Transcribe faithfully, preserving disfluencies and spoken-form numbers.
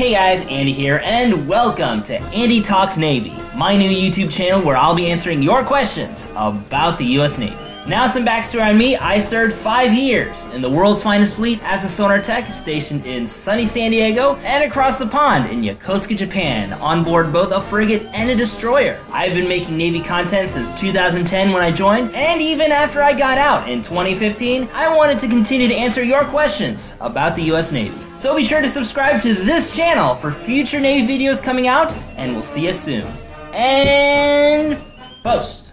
Hey guys, Andy here, and welcome to Andy Talks Navy, my new YouTube channel where I'll be answering your questions about the U S Navy. Now some backstory on me. I served five years in the world's finest fleet as a sonar tech stationed in sunny San Diego and across the pond in Yokosuka, Japan, on board both a frigate and a destroyer. I've been making Navy content since two thousand ten when I joined, and even after I got out in twenty fifteen, I wanted to continue to answer your questions about the U S Navy. So be sure to subscribe to this channel for future Navy videos coming out, and we'll see you soon. And post.